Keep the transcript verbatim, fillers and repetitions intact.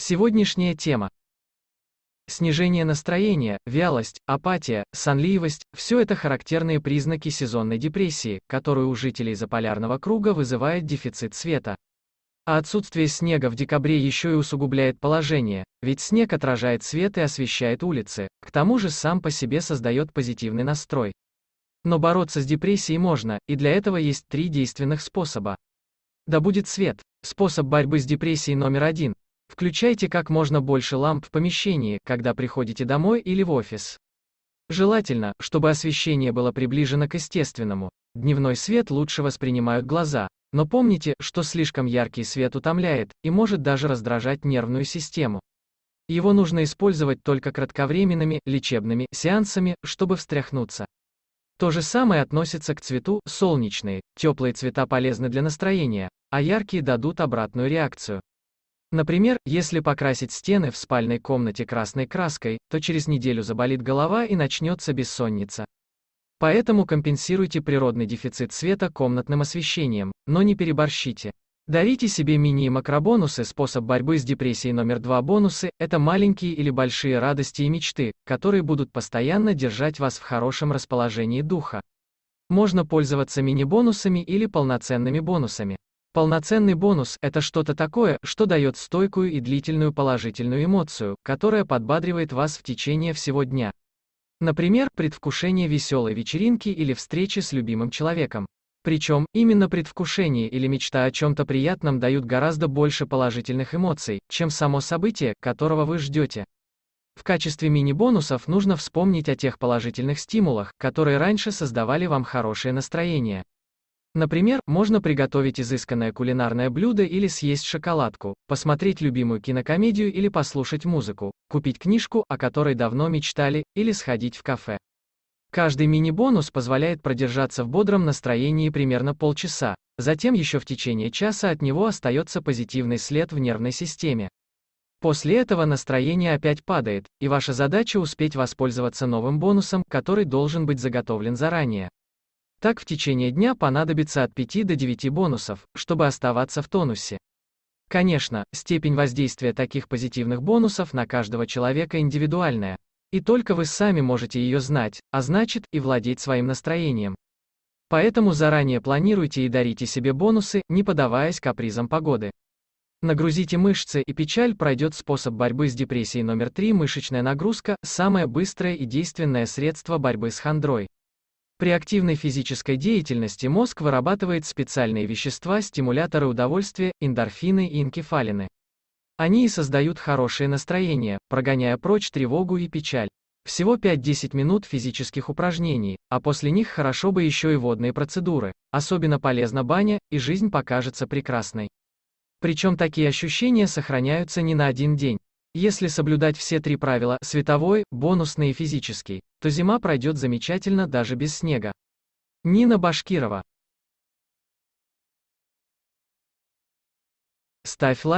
Сегодняшняя тема. Снижение настроения, вялость, апатия, сонливость – все это характерные признаки сезонной депрессии, которую у жителей заполярного круга вызывает дефицит света. А отсутствие снега в декабре еще и усугубляет положение, ведь снег отражает свет и освещает улицы, к тому же сам по себе создает позитивный настрой. Но бороться с депрессией можно, и для этого есть три действенных способа. Да будет свет. Способ борьбы с депрессией номер один. Включайте как можно больше ламп в помещении, когда приходите домой или в офис. Желательно, чтобы освещение было приближено к естественному. Дневной свет лучше воспринимают глаза, но помните, что слишком яркий свет утомляет и может даже раздражать нервную систему. Его нужно использовать только кратковременными, лечебными сеансами, чтобы встряхнуться. То же самое относится к цвету. Солнечные, теплые цвета полезны для настроения, а яркие дадут обратную реакцию. Например, если покрасить стены в спальной комнате красной краской, то через неделю заболит голова и начнется бессонница. Поэтому компенсируйте природный дефицит света комнатным освещением, но не переборщите. Дарите себе мини- и макробонусы. Способ борьбы с депрессией номер два. Бонусы – это маленькие или большие радости и мечты, которые будут постоянно держать вас в хорошем расположении духа. Можно пользоваться мини-бонусами или полноценными бонусами. Полноценный бонус – это что-то такое, что дает стойкую и длительную положительную эмоцию, которая подбадривает вас в течение всего дня. Например, предвкушение веселой вечеринки или встречи с любимым человеком. Причем, именно предвкушение или мечта о чем-то приятном дают гораздо больше положительных эмоций, чем само событие, которого вы ждете. В качестве мини-бонусов нужно вспомнить о тех положительных стимулах, которые раньше создавали вам хорошее настроение. Например, можно приготовить изысканное кулинарное блюдо или съесть шоколадку, посмотреть любимую кинокомедию или послушать музыку, купить книжку, о которой давно мечтали, или сходить в кафе. Каждый мини-бонус позволяет продержаться в бодром настроении примерно полчаса, затем еще в течение часа от него остается позитивный след в нервной системе. После этого настроение опять падает, и ваша задача успеть воспользоваться новым бонусом, который должен быть заготовлен заранее. Так в течение дня понадобится от пяти до девяти бонусов, чтобы оставаться в тонусе. Конечно, степень воздействия таких позитивных бонусов на каждого человека индивидуальная. И только вы сами можете ее знать, а значит, и владеть своим настроением. Поэтому заранее планируйте и дарите себе бонусы, не поддаваясь капризам погоды. Нагрузите мышцы, и печаль пройдет. Способ борьбы с депрессией номер три. Мышечная нагрузка – самое быстрое и действенное средство борьбы с хандрой. При активной физической деятельности мозг вырабатывает специальные вещества, стимуляторы удовольствия, эндорфины и энкефалины. Они и создают хорошее настроение, прогоняя прочь тревогу и печаль. Всего пять-десять минут физических упражнений, а после них хорошо бы еще и водные процедуры. Особенно полезна баня, и жизнь покажется прекрасной. Причем такие ощущения сохраняются не на один день. Если соблюдать все три правила – световой, бонусный и физический, то зима пройдет замечательно даже без снега. Нина Башкирова. Ставь лайк.